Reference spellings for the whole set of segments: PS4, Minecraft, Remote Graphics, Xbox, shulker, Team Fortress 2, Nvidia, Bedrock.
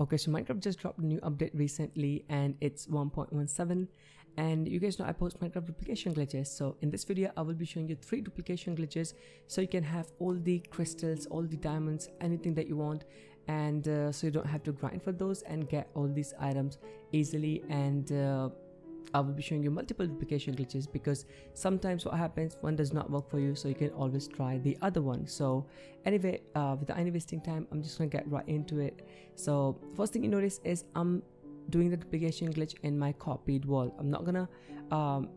Okay, so Minecraft just dropped a new update recently and it's 1.17, and you guys know I post Minecraft duplication glitches. So in this video I will be showing you 3 duplication glitches so you can have all the crystals, all the diamonds, anything that you want, and so you don't have to grind for those and get all these items easily. And I will be showing you multiple duplication glitches because sometimes what happens, one does not work for you, so you can always try the other one. So anyway, without any wasting time, I'm just gonna get right into it. So first thing you notice is I'm doing the duplication glitch in my copied world. I'm not gonna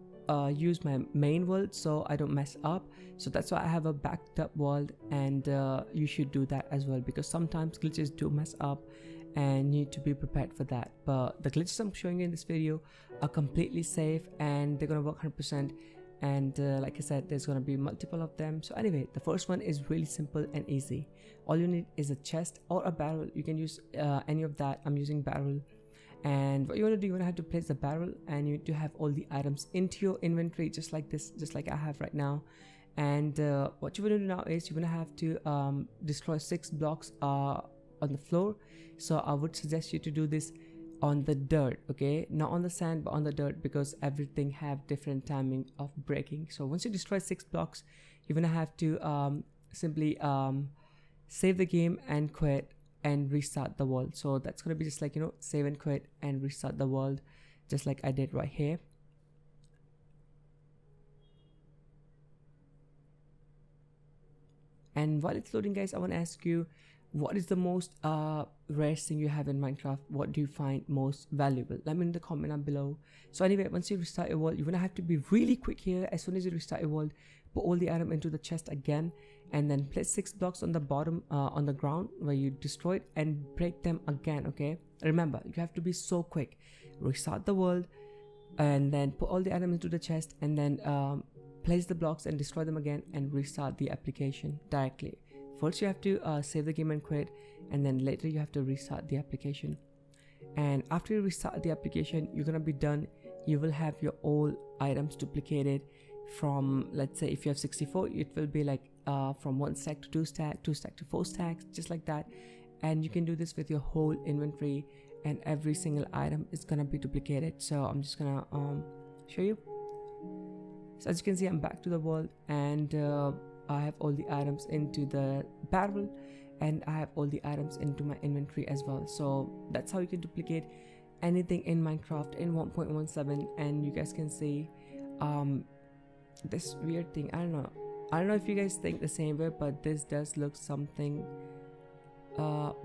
use my main world so I don't mess up, so that's why I have a backed up world. And you should do that as well because sometimes glitches do mess up and you need to be prepared for that. But the glitches I'm showing you in this video are completely safe and they're gonna work 100%. And like I said, there's gonna be multiple of them. So anyway, the first one is really simple and easy. All you need is a chest or a barrel. You can use any of that. I'm using barrel. And what you want to do, you want to have to place the barrel and you need to have all the items into your inventory, just like this, just like I have right now. And what you want to do now is you're going to have to destroy 6 blocks on the floor. So I would suggest you to do this on the dirt, okay, not on the sand but on the dirt, because everything have different timing of breaking. So once you destroy 6 blocks, you're going to have to simply save the game and quit and restart the world. So that's gonna be just like, you know, save and quit and restart the world, just like I did right here. And while it's loading, guys, I want to ask you, what is the most rarest thing you have in Minecraft? What do you find most valuable? Let me in the comment down below. So anyway, once you restart your world, you're gonna have to be really quick here. As soon as you restart your world, put all the item into the chest again, and then place 6 blocks on the bottom on the ground where you destroyed, and break them again. Okay, remember, you have to be so quick. Restart the world and then put all the items into the chest, and then place the blocks and destroy them again, and restart the application directly. First you have to save the game and quit, and then later you have to restart the application. And after you restart the application, you're gonna be done. You will have your old items duplicated from, let's say if you have 64, it will be like from 1 stack to 2 stack, 2 stack to 4 stacks, just like that. And you can do this with your whole inventory, and every single item is gonna be duplicated. So I'm just gonna show you. So as you can see, I'm back to the world, and I have all the items into the barrel, and I have all the items into my inventory as well. So that's how you can duplicate anything in Minecraft in 1.17. and you guys can see this weird thing. I don't know if you guys think the same way, but this does look something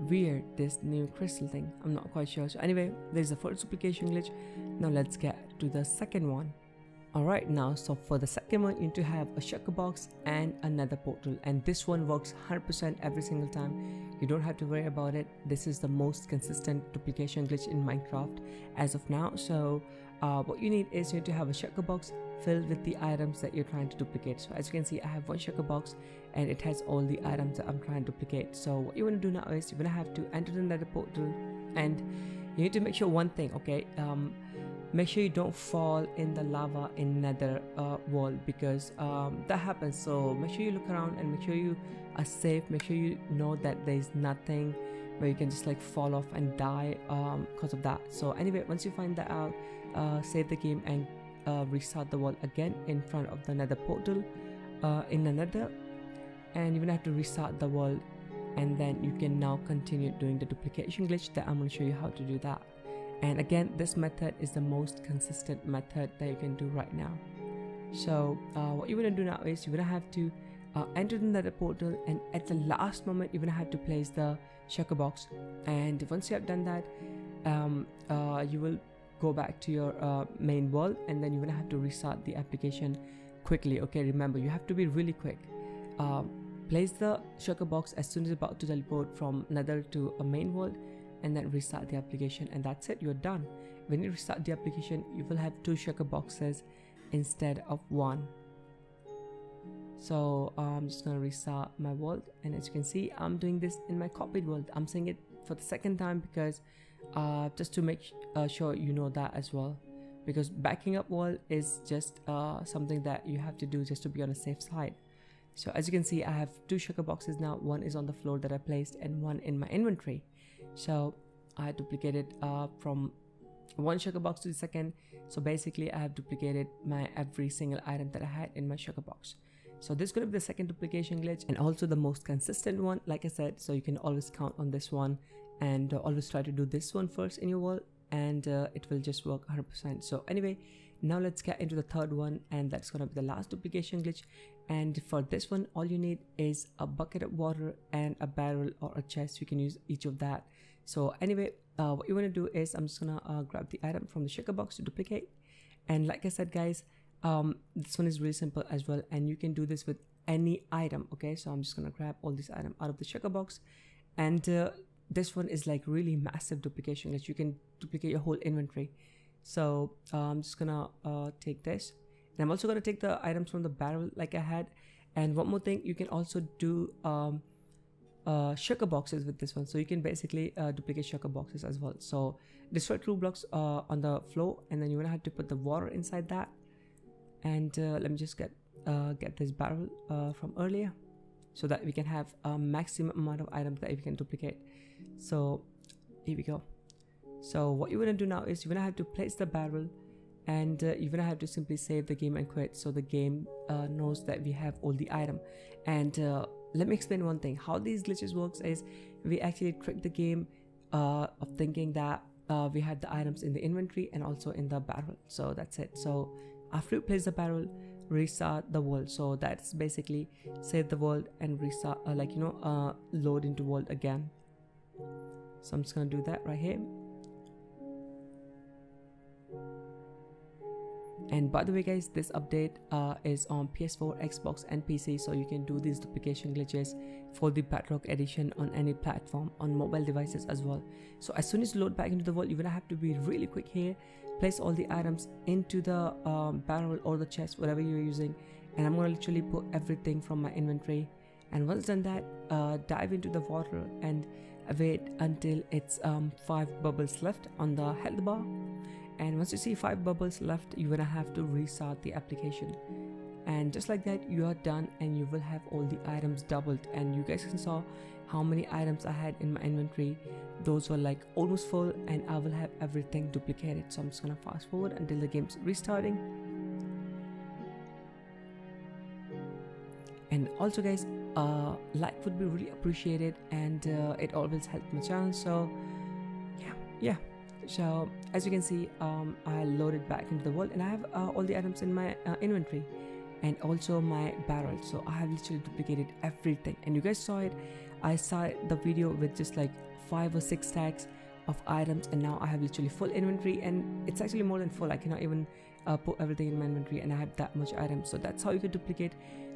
weird, this new crystal thing. I'm not quite sure. So anyway, there's the first duplication glitch. Now let's get to the second one. Alright, now so for the second one, you need to have a shulker box and another portal, and this one works 100% every single time. You don't have to worry about it. This is the most consistent duplication glitch in Minecraft as of now. So what you need is you need to have a shulker box filled with the items that you're trying to duplicate. So as you can see, I have 1 shulker box and it has all the items that I'm trying to duplicate. So what you want to do now is you're going to have to enter the nether portal, and you need to make sure one thing, okay? Make sure you don't fall in the lava in nether world, because that happens. So make sure you look around and make sure you are safe. Make sure you know that there's nothing where you can just like fall off and die because of that. So anyway, once you find that out, save the game and restart the world again in front of the nether portal in the nether, and you're gonna have to restart the world, and then you can now continue doing the duplication glitch that I'm gonna show you how to do that. And again, this method is the most consistent method that you can do right now. So what you're going to do now is you're going to have to enter the nether portal, and at the last moment you're going to have to place the shulker box. And once you have done that, you will go back to your main world, and then you're going to have to restart the application quickly. Okay, remember, you have to be really quick. Place the shulker box as soon as you're about to teleport from nether to a main world, and then restart the application, and that's it, you're done. When you restart the application, you will have 2 shulker boxes instead of 1. So I'm just gonna restart my world, and as you can see, I'm doing this in my copied world. I'm saying it for the second time because just to make sure you know that as well, because backing up world is just something that you have to do just to be on a safe side. So as you can see, I have 2 shulker boxes now. 1 is on the floor that I placed, and 1 in my inventory. So I had duplicated from one sugar box to the second. So basically I have duplicated my every single item that I had in my sugar box. So this could be the second duplication glitch, and also the most consistent one, like I said. So you can always count on this one, and always try to do this one first in your wall, and it will just work 100%. So anyway, now let's get into the third one, and that's gonna be the last duplication glitch. And for this one, all you need is a bucket of water and a barrel or a chest. You can use each of that. So anyway, what you want to do is I'm just gonna grab the item from the shaker box to duplicate. And like I said, guys, this one is really simple as well, and you can do this with any item. Okay, so I'm just gonna grab all these items out of the shaker box, and this one is like really massive duplication that you can duplicate your whole inventory. So I'm just gonna take this, and I'm also gonna take the items from the barrel like I had. And one more thing, you can also do sugar boxes with this one, so you can basically duplicate sugar boxes as well. So destroy two blocks on the floor, and then you're gonna have to put the water inside that. And let me just get this barrel from earlier, so that we can have a maximum amount of items that we can duplicate. So here we go. So what you're gonna do now is you're gonna have to place the barrel, and you're gonna have to simply save the game and quit, so the game knows that we have all the item. And let me explain one thing, how these glitches works is we actually trick the game of thinking that we had the items in the inventory and also in the barrel. So that's it. So after you place the barrel, restart the world. So that's basically save the world and restart, load into world again. So I'm just gonna do that right here. And by the way, guys, this update is on PS4, Xbox and PC, so you can do these duplication glitches for the Bedrock edition on any platform, on mobile devices as well. So as soon as you load back into the world, you're gonna have to be really quick here. Place all the items into the barrel or the chest, whatever you're using, and I'm gonna literally put everything from my inventory. And once done that, dive into the water and wait until it's 5 bubbles left on the health bar. And once you see 5 bubbles left, you're gonna have to restart the application. And just like that, you are done, and you will have all the items doubled. And you guys can saw how many items I had in my inventory. Those were like almost full, and I will have everything duplicated. So I'm just gonna fast forward until the game's restarting. And also, guys, like would be really appreciated, and it always helps my channel. So yeah. So as you can see, I loaded back into the world, and I have all the items in my inventory, and also my barrel. So I have literally duplicated everything, and you guys saw it. I started the video with just like 5 or 6 stacks of items, and now I have literally full inventory, and it's actually more than full. I cannot even put everything in my inventory, and I have that much items. So that's how you can duplicate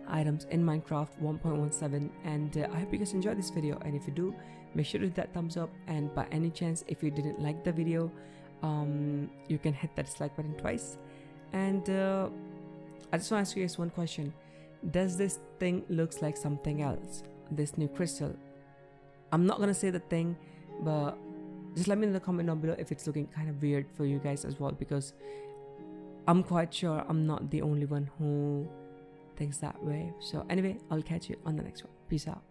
items in Minecraft 1.17. and I hope you guys enjoyed this video, and if you do, make sure to hit that thumbs up. And by any chance, if you didn't like the video, you can hit that dislike button twice. And I just want to ask you guys one question. Does this thing looks like something else, this new crystal? I'm not gonna say the thing, but just let me know in the comment down below if it's looking kind of weird for you guys as well, because I'm quite sure I'm not the only one who things that way. So anyway, I'll catch you on the next one. Peace out.